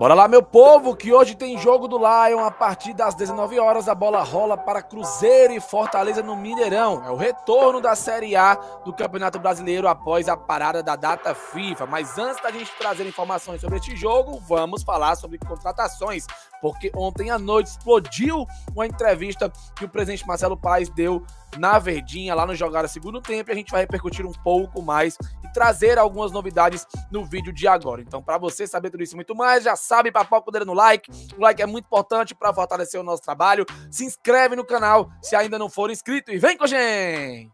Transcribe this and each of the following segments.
Bora lá, meu povo, que hoje tem jogo do Lion. A partir das 19 horas, a bola rola para Cruzeiro e Fortaleza no Mineirão. É o retorno da Série A do Campeonato Brasileiro após a parada da data FIFA. Mas antes da gente trazer informações sobre este jogo, vamos falar sobre contratações, porque ontem à noite explodiu uma entrevista que o presidente Marcelo Paes deu na Verdinha, lá no Jogada Segundo Tempo, e a gente vai repercutir um pouco mais e trazer algumas novidades no vídeo de agora. Então, para você saber tudo isso e muito mais, já sabe, papoca o dedo no like. O like é muito importante para fortalecer o nosso trabalho. Se inscreve no canal se ainda não for inscrito e vem com a gente!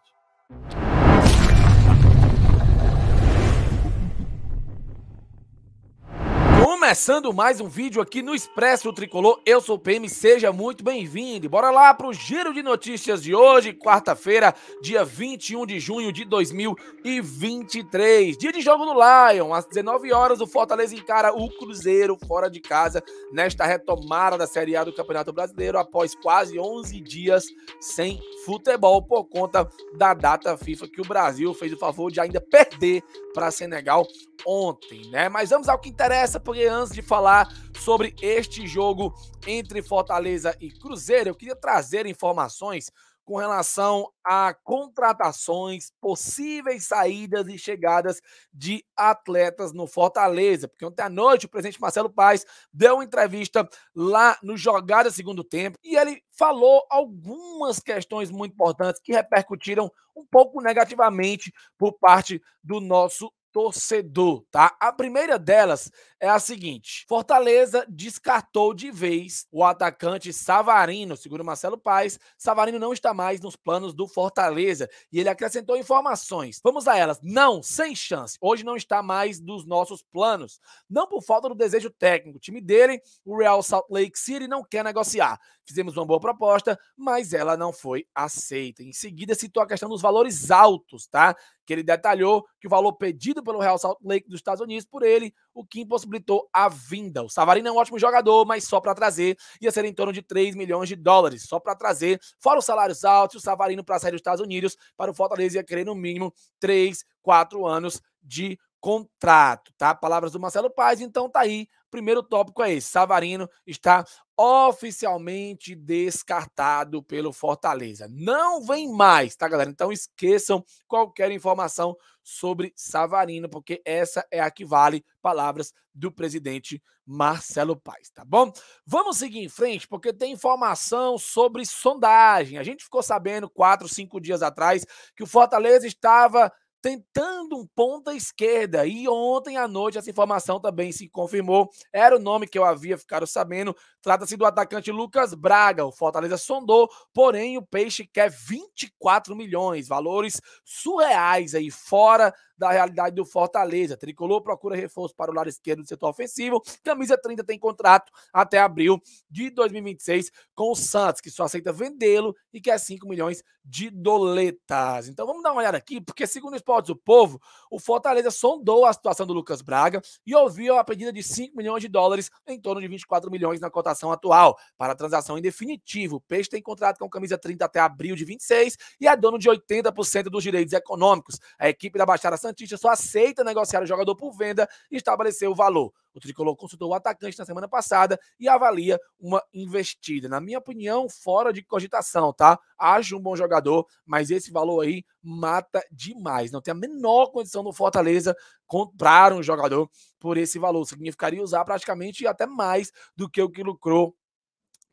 Começando mais um vídeo aqui no Expresso Tricolor, eu sou o PM, seja muito bem-vindo. Bora lá para o giro de notícias de hoje, quarta-feira, dia 21 de junho de 2023. Dia de jogo no Lion, às 19 horas o Fortaleza encara o Cruzeiro fora de casa nesta retomada da Série A do Campeonato Brasileiro após quase 11 dias sem futebol por conta da data FIFA que o Brasil fez o favor de ainda perder para Senegal ontem, né? Mas vamos ao que interessa, porque antes de falar sobre este jogo entre Fortaleza e Cruzeiro, eu queria trazer informações com relação a contratações, possíveis saídas e chegadas de atletas no Fortaleza, porque ontem à noite o presidente Marcelo Paes deu uma entrevista lá no Jogada Segundo Tempo e ele falou algumas questões muito importantes que repercutiram um pouco negativamente por parte do nosso torcedor, tá? A primeira delas é a seguinte: Fortaleza descartou de vez o atacante Savarino. Segundo Marcelo Paes, Savarino não está mais nos planos do Fortaleza e ele acrescentou informações. Vamos a elas. Não, sem chance. Hoje não está mais dos nossos planos. Não por falta do desejo técnico. O time dele, o Real Salt Lake City, não quer negociar. Fizemos uma boa proposta, mas ela não foi aceita. Em seguida, citou a questão dos valores altos, tá? Que ele detalhou que o valor pedido pelo Real Salt Lake dos Estados Unidos por ele, o que impossibilitou a vinda. O Savarino é um ótimo jogador, mas só para trazer ia ser em torno de 3 milhões de dólares, só para trazer, fora os salários altos, o Savarino para sair dos Estados Unidos, para o Fortaleza ia querer no mínimo 3, 4 anos de contrato, tá? Palavras do Marcelo Paes, então tá aí. Primeiro tópico é esse: Savarino está oficialmente descartado pelo Fortaleza. Não vem mais, tá, galera? Então esqueçam qualquer informação sobre Savarino, porque essa é a que vale, palavras do presidente Marcelo Paes, tá bom? Vamos seguir em frente, porque tem informação sobre sondagem. A gente ficou sabendo 4, 5 dias atrás que o Fortaleza estava tentando um ponta esquerda, e ontem à noite essa informação também se confirmou, era o nome que eu havia ficado sabendo, trata-se do atacante Lucas Braga. O Fortaleza sondou, porém o Peixe quer 24 milhões, valores surreais aí, fora da realidade do Fortaleza. Tricolor procura reforço para o lado esquerdo do setor ofensivo, camisa 30 tem contrato até abril de 2026 com o Santos, que só aceita vendê-lo e quer 5 milhões de doletas. Então vamos dar uma olhada aqui, porque segundo o Esporte do Povo, o Fortaleza sondou a situação do Lucas Braga e ouviu a pedida de 5 milhões de dólares, em torno de 24 milhões na cotação atual, para a transação em definitivo. O Peixe tem contrato com camisa 30 até abril de 26 e é dono de 80% dos direitos econômicos. A equipe da Baixada Santista só aceita negociar o jogador por venda e estabelecer o valor. O Tricolor consultou o atacante na semana passada e avalia uma investida. Na minha opinião, fora de cogitação, tá? Acho um bom jogador, mas esse valor aí mata demais. Não tem a menor condição do Fortaleza comprar um jogador por esse valor. Significaria usar praticamente até mais do que o que lucrou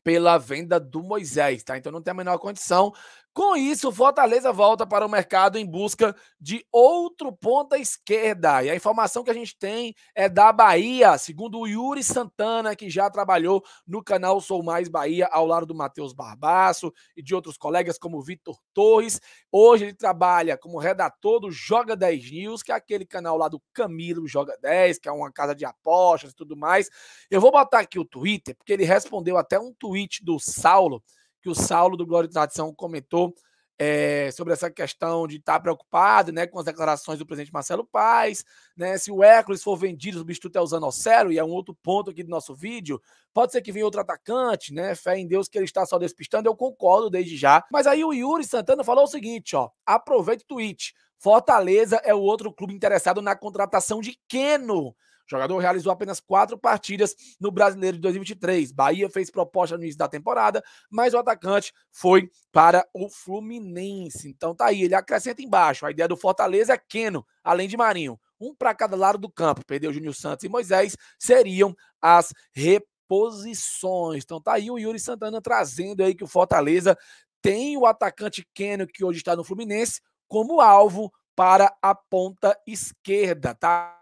pela venda do Moisés, tá? Então não tem a menor condição. Com isso, o Fortaleza volta para o mercado em busca de outro ponta esquerda. E a informação que a gente tem é da Bahia, segundo o Yuri Santana, que já trabalhou no canal Sou Mais Bahia, ao lado do Matheus Barbaço e de outros colegas como Vitor Torres. Hoje ele trabalha como redator do Joga 10 News, que é aquele canal lá do Camilo Joga 10, que é uma casa de apostas e tudo mais. Eu vou botar aqui o Twitter, porque ele respondeu até um tweet do Saulo, que o Saulo do Glória e Tradição comentou sobre essa questão de estar preocupado, né, com as declarações do presidente Marcelo Paes, né, se o Hércules for vendido, o substituto é o Zanocelo, e é um outro ponto aqui do nosso vídeo, pode ser que venha outro atacante, né, fé em Deus que ele está só despistando, eu concordo desde já. Mas aí o Yuri Santana falou o seguinte, ó, aproveita o tweet: Fortaleza é o outro clube interessado na contratação de Keno. O jogador realizou apenas 4 partidas no Brasileiro de 2023. Bahia fez proposta no início da temporada, mas o atacante foi para o Fluminense. Então tá aí, ele acrescenta embaixo. A ideia do Fortaleza é Keno, além de Marinho. Um para cada lado do campo. Perdeu Júnior Santos e Moisés, seriam as reposições. Então tá aí o Yuri Santana trazendo aí que o Fortaleza tem o atacante Keno, que hoje está no Fluminense, como alvo para a ponta esquerda, tá?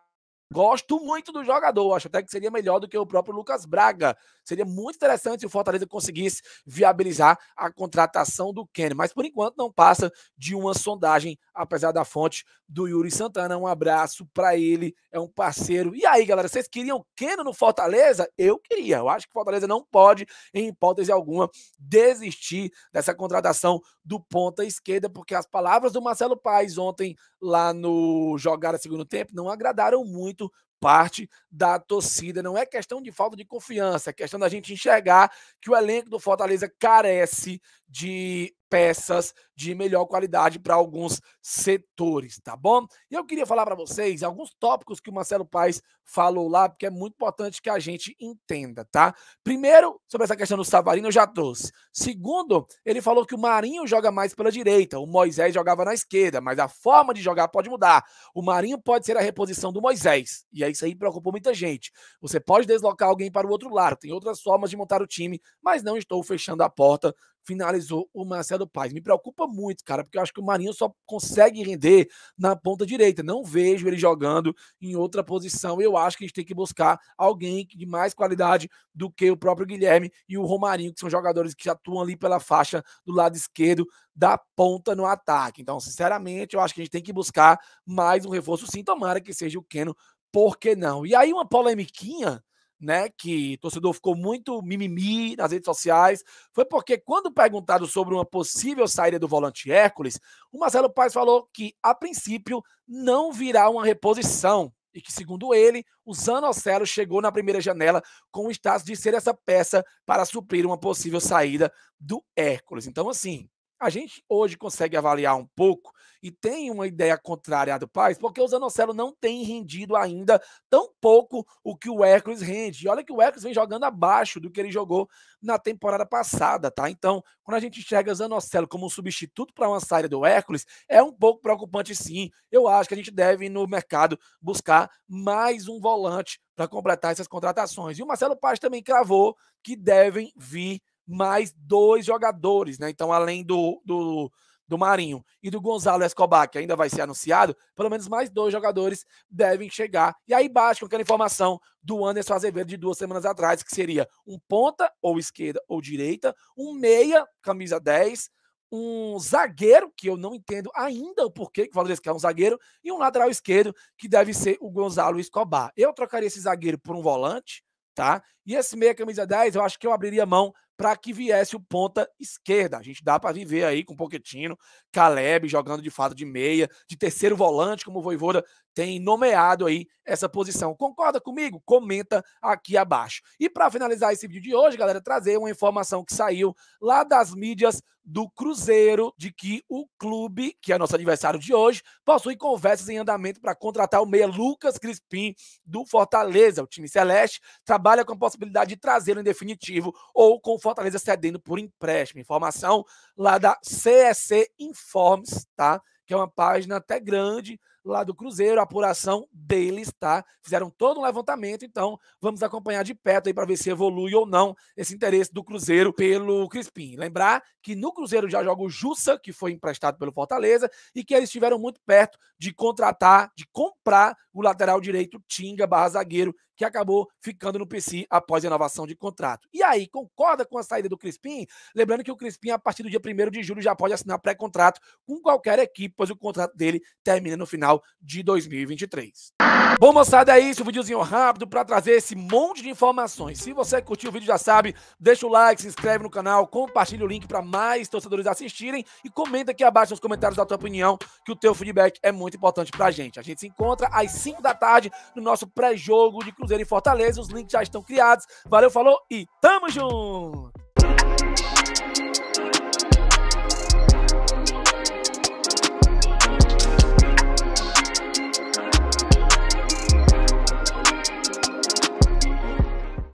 Gosto muito do jogador, acho até que seria melhor do que o próprio Lucas Braga. Seria muito interessante se o Fortaleza conseguisse viabilizar a contratação do Keno, mas por enquanto não passa de uma sondagem, apesar da fonte do Yuri Santana. Um abraço para ele, é um parceiro. E aí, galera, vocês queriam Keno no Fortaleza? Eu queria. Eu acho que o Fortaleza não pode, em hipótese alguma, desistir dessa contratação do ponta esquerda, porque as palavras do Marcelo Paes ontem lá no Jogar a Segundo Tempo não agradaram muito parte da torcida. Não é questão de falta de confiança, é questão da gente enxergar que o elenco do Fortaleza carece de peças de melhor qualidade para alguns setores, tá bom? E eu queria falar para vocês alguns tópicos que o Marcelo Paes falou lá, porque é muito importante que a gente entenda, tá? Primeiro, sobre essa questão do Savarino, eu já trouxe. Segundo, ele falou que o Marinho joga mais pela direita, o Moisés jogava na esquerda, mas a forma de jogar pode mudar. O Marinho pode ser a reposição do Moisés, e isso aí preocupou muita gente. Você pode deslocar alguém para o outro lado, tem outras formas de montar o time, mas não estou fechando a porta, finalizou o Marcelo Paes. Me preocupa muito, cara, porque eu acho que o Marinho só consegue render na ponta direita. Não vejo ele jogando em outra posição. Eu acho que a gente tem que buscar alguém de mais qualidade do que o próprio Guilherme e o Romarinho, que são jogadores que atuam ali pela faixa do lado esquerdo da ponta no ataque. Então, sinceramente, eu acho que a gente tem que buscar mais um reforço, sim, tomara que seja o Keno, por que não? E aí uma polemiquinha, né, que o torcedor ficou muito mimimi nas redes sociais, foi porque quando perguntado sobre uma possível saída do volante Hércules, o Marcelo Paes falou que, a princípio, não virá uma reposição e que, segundo ele, o Zanocelo chegou na primeira janela com o status de ser essa peça para suprir uma possível saída do Hércules. Então, assim, a gente hoje consegue avaliar um pouco e tem uma ideia contrária do Paes, porque o Zanocelo não tem rendido ainda tão pouco o que o Hércules rende. E olha que o Hércules vem jogando abaixo do que ele jogou na temporada passada, tá? Então, quando a gente enxerga o Zanocelo como um substituto para uma saída do Hércules, é um pouco preocupante, sim. Eu acho que a gente deve ir no mercado buscar mais um volante para completar essas contratações. E o Marcelo Paes também cravou que devem vir mais 2 jogadores, né? Então, além do Marinho e do Gonzalo Escobar, que ainda vai ser anunciado, pelo menos mais 2 jogadores devem chegar. E aí bate com aquela informação do Anderson Azevedo de 2 semanas atrás, que seria um ponta, ou esquerda ou direita, um meia, camisa 10, um zagueiro, que eu não entendo ainda o porquê que o Fortaleza quer um zagueiro, e um lateral esquerdo, que deve ser o Gonzalo Escobar. Eu trocaria esse zagueiro por um volante, tá? E esse meia, camisa 10, eu acho que eu abriria mão para que viesse o ponta esquerda. A gente dá para viver aí com Pochettino, Caleb jogando de fato de meia, de terceiro volante, como o Voivoda tem nomeado aí essa posição. Concorda comigo? Comenta aqui abaixo. E para finalizar esse vídeo de hoje, galera, trazer uma informação que saiu lá das mídias do Cruzeiro, de que o clube, que é nosso adversário de hoje, possui conversas em andamento para contratar o meia Lucas Crispim do Fortaleza. O time celeste trabalha com a possibilidade de trazê-lo em definitivo ou com Fortaleza cedendo por empréstimo. Informação lá da CSC Informes, tá? Que é uma página até grande lá do Cruzeiro, a apuração deles, tá? Fizeram todo um levantamento, então vamos acompanhar de perto aí para ver se evolui ou não esse interesse do Cruzeiro pelo Crispim. Lembrar que no Cruzeiro já joga o Jussa, que foi emprestado pelo Fortaleza, e que eles estiveram muito perto de contratar, de comprar o lateral direito Tinga / zagueiro, que acabou ficando no PC após a renovação de contrato. E aí, concorda com a saída do Crispim? Lembrando que o Crispim, a partir do dia 1º de julho, já pode assinar pré-contrato com qualquer equipe, pois o contrato dele termina no final de 2023. Bom, moçada, é isso, um videozinho rápido para trazer esse monte de informações. Se você curtiu o vídeo, já sabe, deixa o like, se inscreve no canal, compartilha o link para mais torcedores assistirem e comenta aqui abaixo nos comentários da tua opinião, que o teu feedback é muito importante pra gente. A gente se encontra às 5 da tarde no nosso pré-jogo de Cruzeiro e Fortaleza. Os links já estão criados. Valeu, falou e tamo junto!